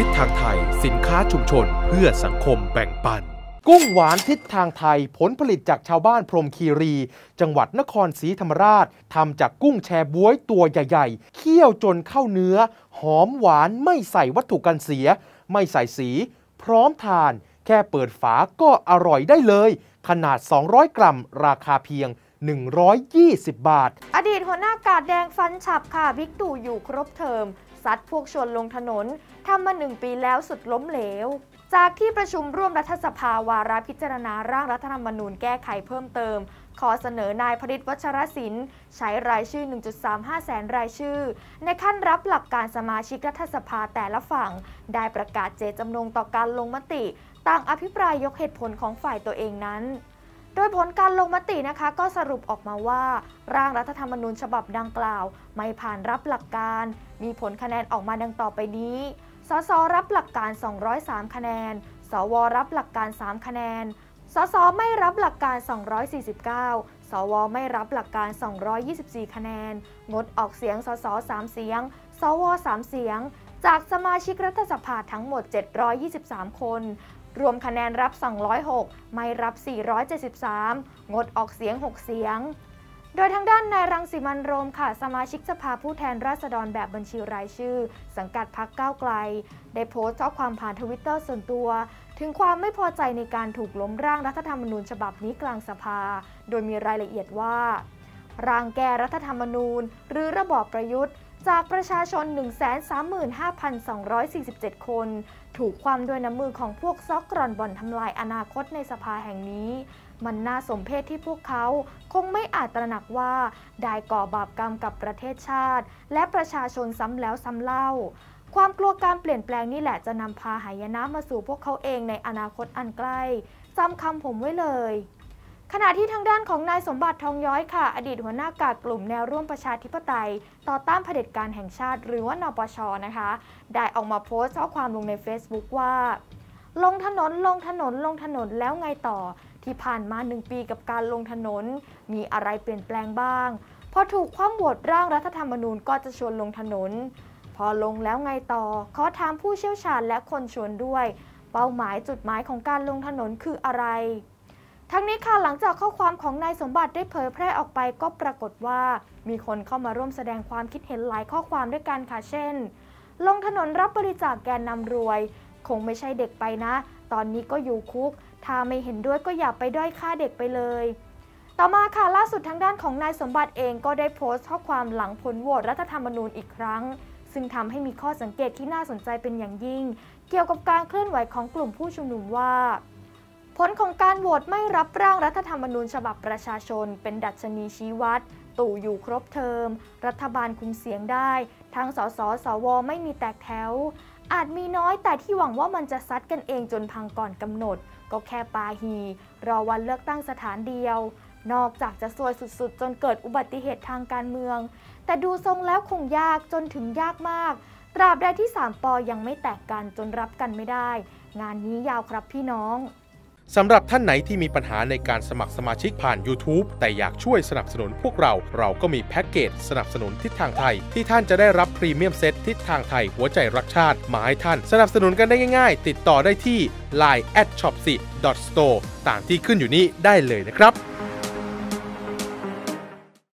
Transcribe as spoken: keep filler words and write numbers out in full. ทิศทางไทยสินค้าชุมชนเพื่อสังคมแบ่งปันกุ้งหวานทิศทางไทยผลผลิตจากชาวบ้านพรหมคีรีจังหวัดนครศรีธรรมราชทำจากกุ้งแชบ๊วยตัวใหญ่ๆเคี่ยวจนเข้าเนื้อหอมหวานไม่ใส่วัตถุกันเสียไม่ใส่สีพร้อมทานแค่เปิดฝาก็อร่อยได้เลยขนาดสองร้อยกรัมราคาเพียงหนึ่งร้อยยี่สิบบาทอดีตหัวหน้ากาดแดงฟันฉับค่ะบิ๊กตู่อยู่ครบเทอมซัดพวกชวนลงถนนทำมาหนึ่งปีแล้วสุดล้มเหลวจากที่ประชุมร่วมรัฐสภาวาระพิจารณาร่างรัฐธรรมนูญแก้ไขเพิ่มเติมขอเสนอนายพฤทธิ์ วัชรศิลป์ใช้รายชื่อ หนึ่งจุดสามห้า แสนรายชื่อในขั้นรับหลักการสมาชิกรัฐสภาแต่ละฝั่งได้ประกาศเจตจำนงต่อการลงมติต่างอภิปรายยกเหตุผลของฝ่ายตัวเองนั้นโดยผลการลงมตินะคะก็สรุปออกมาว่าร่างรัฐธรรมนูญฉบับดังกล่าวไม่ผ่านรับหลักการมีผลคะแนนออกมาดังต่อไปนี้สสรับหลักการสองร้อยสามคะแนนสวรับหลักการสามคะแนนสสไม่รับหลักการสองร้อยสี่สิบเก้าสวไม่รับหลักการสองร้อยยี่สิบสี่คะแนนงดออกเสียงสสสามเสียงสวสามเสียงจากสมาชิกรัฐสภาทั้งหมดเจ็ดร้อยยี่สิบสามคนรวมคะแนนรับสองร้อยหกไม่รับสี่ร้อยเจ็ดสิบสามงดออกเสียงหกเสียงโดยทางด้านนายรังสิมันต์โรมค่ะสมาชิกสภาผู้แทนราษฎรแบบบัญชีรายชื่อสังกัดพรรคก้าวไกลได้โพสต์ข้อความผ่านทวิตเตอร์ส่วนตัวถึงความไม่พอใจในการถูกล้มร่างรัฐธรรมนูญฉบับนี้กลางสภาโดยมีรายละเอียดว่าร่างแก้รัฐธรรมนูญหรือระบอบประยุทธ์จากประชาชน หนึ่งแสนสามหมื่นห้าพันสองร้อยสี่สิบเจ็ด คนถูกความด้วยน้ำมือของพวกซอกกร่อนบ่อนทำลายอนาคตในสภาแห่งนี้มันน่าสมเพชที่พวกเขาคงไม่อาจตระหนักว่าได้ก่อบาปกรรมกับประเทศชาติและประชาชนซ้ำแล้วซ้ำเล่าความกลัวการเปลี่ยนแปลงนี่แหละจะนำพาหายนะมาสู่พวกเขาเองในอนาคตอันใกล้จำคำผมไว้เลยขณะที่ทางด้านของนายสมบัติทองย้อยค่ะอดีตหัวหน้ากาดกลุ่มแนวร่วมประชาธิปไตยต่อต้านเผด็จการแห่งชาติหรือว่านปช.นะคะได้ออกมาโพสต์ข้อความลงใน Facebook ว่าลงถนนลงถนนลงถนนแล้วไงต่อที่ผ่านมาหนึ่งปีกับการลงถนนมีอะไรเปลี่ยนแปลงบ้างพอถูกคว่ำบวชร่างรัฐธรรมนูญก็จะชวนลงถนนพอลงแล้วไงต่อขอถามผู้เชี่ยวชาญและคนชวนด้วยเป้าหมายจุดหมายของการลงถนนคืออะไรทั้งนี้ค่ะหลังจากข้อความของนายสมบัติได้เผยแพร่ออกไปก็ปรากฏว่ามีคนเข้ามาร่วมแสดงความคิดเห็นหลายข้อความด้วยกันค่ะเช่นลงถนนรับบริจาคแกนนำรวยคงไม่ใช่เด็กไปนะตอนนี้ก็อยู่คุกถ้าไม่เห็นด้วยก็อย่าไปด้อยค่าเด็กไปเลยต่อมาค่ะล่าสุดทางด้านของนายสมบัติเองก็ได้โพสต์ข้อความหลังผลโหวตรัฐธรรมนูญอีกครั้งซึ่งทำให้มีข้อสังเกตที่น่าสนใจเป็นอย่างยิ่งเกี่ยวกับการเคลื่อนไหวของกลุ่มผู้ชุมนุมว่าผลของการโหวตไม่รับร่างรัฐธรรมนูญฉบับประชาชนเป็นดัชนีชี้วัดตู่อยู่ครบเทอมรัฐบาลคุมเสียงได้ทั้งสสสวไม่มีแตกแถวอาจมีน้อยแต่ที่หวังว่ามันจะซัดกันเองจนพังก่อนกำหนดก็แค่ปาฮีรอวันเลือกตั้งสถานเดียวนอกจากจะซวยสุดๆจนเกิดอุบัติเหตุทางการเมืองแต่ดูทรงแล้วคงยากจนถึงยากมากตราบใดที่สามปยังไม่แตกกันจนรับกันไม่ได้งานนี้ยาวครับพี่น้องสำหรับท่านไหนที่มีปัญหาในการสมัครสมาชิกผ่าน ยูทูบ แต่อยากช่วยสนับสนุนพวกเราเราก็มีแพ็กเกจสนับสนุนทิศทางไทยที่ท่านจะได้รับพรีเมียมเซตทิศทางไทยหัวใจรักชาติมาให้ท่านสนับสนุนกันได้ง่ายๆติดต่อได้ที่ ไลน์ แอท ช็อปสิ ดอท สโตร์ ตามที่ขึ้นอยู่นี้ได้เลยนะครับ